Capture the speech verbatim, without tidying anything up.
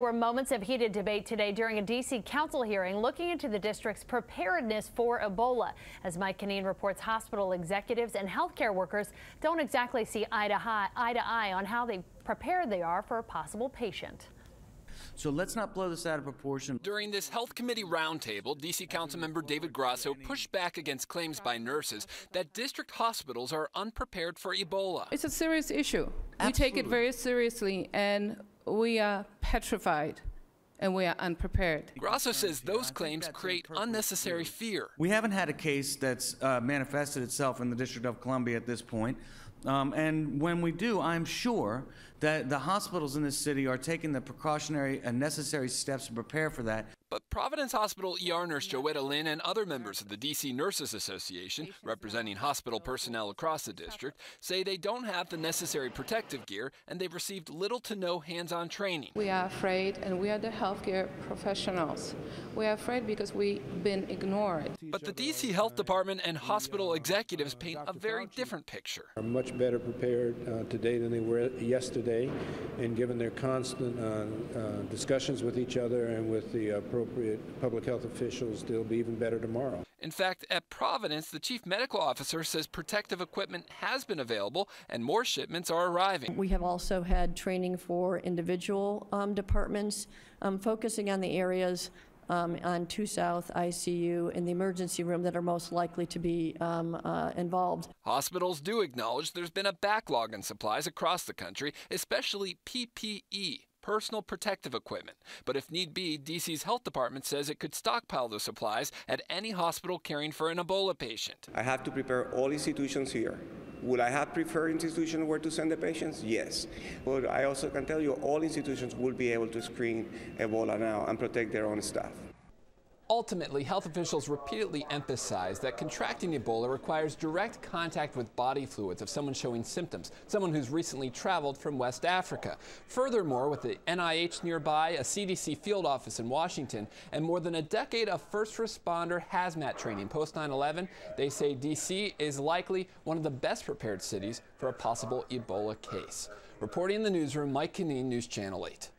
There were moments of heated debate today during a D C council hearing looking into the district's preparedness for Ebola. As Mike Kinnean reports, hospital executives and healthcare workers don't exactly see eye to eye, eye to eye on how they prepared they are for a possible patient. So let's not blow this out of proportion. During this health committee roundtable, D C Councilmember David Grosso pushed back against claims by nurses that district hospitals are unprepared for Ebola. It's a serious issue. Absolutely. We take it very seriously, and we are petrified and we are unprepared. Grosso says those claims create unnecessary fear. We haven't had a case that's uh, manifested itself in the District of Columbia at this point. Um, and when we do, I'm sure that the hospitals in this city are taking the precautionary and necessary steps to prepare for that. But Providence Hospital E R nurse Joetta Lynn and other members of the D C Nurses Association, representing hospital personnel across the district, say they don't have the necessary protective gear and they've received little to no hands-on training. We are afraid, and we are the healthcare professionals. We are afraid because we've been ignored. But the D C Health Department and hospital executives paint a very different picture. Better prepared uh, today than they were yesterday, and given their constant uh, uh, discussions with each other and with the appropriate public health officials, they'll be even better tomorrow. In fact, at Providence, the chief medical officer says protective equipment has been available and more shipments are arriving. We have also had training for individual um, departments, um, focusing on the areas Um, on two South, I C U, and the emergency room that are most likely to be um, uh, involved. Hospitals do acknowledge there's been a backlog in supplies across the country, especially P P E, personal protective equipment. But if need be, D C's health department says it could stockpile those supplies at any hospital caring for an Ebola patient. I have to prepare all institutions here. Would I have preferred institutions where to send the patients? Yes. But I also can tell you all institutions will be able to screen Ebola now and protect their own staff. Ultimately, health officials repeatedly emphasize that contracting Ebola requires direct contact with body fluids of someone showing symptoms, someone who's recently traveled from West Africa. Furthermore, with the N I H nearby, a C D C field office in Washington, and more than a decade of first responder hazmat training post nine eleven, they say D C is likely one of the best prepared cities for a possible Ebola case. Reporting in the newsroom, Mike Kinnean, News Channel eight.